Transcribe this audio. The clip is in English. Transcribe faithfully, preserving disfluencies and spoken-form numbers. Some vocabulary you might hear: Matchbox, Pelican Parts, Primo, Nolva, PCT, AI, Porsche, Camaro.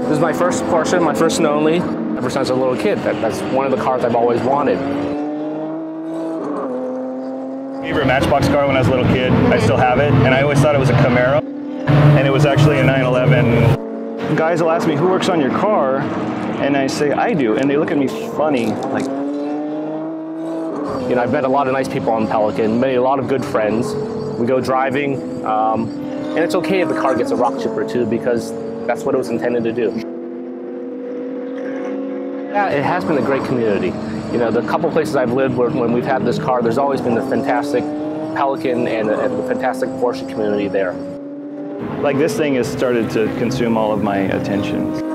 This is my first Porsche, my first and only. Ever since I was a little kid, that, that's one of the cars I've always wanted. Favorite Matchbox car when I was a little kid, I still have it, and I always thought it was a Camaro, and it was actually a nine eleven. Guys will ask me, who works on your car? And I say, I do, and they look at me funny, like. You know, I've met a lot of nice people on Pelican, made a lot of good friends. We go driving, um, and it's okay if the car gets a rock chip or two because that's what it was intended to do. Yeah, it has been a great community. You know, the couple places I've lived where, when we've had this car, there's always been the fantastic Pelican and the, and the fantastic Porsche community there. Like, this thing has started to consume all of my attention.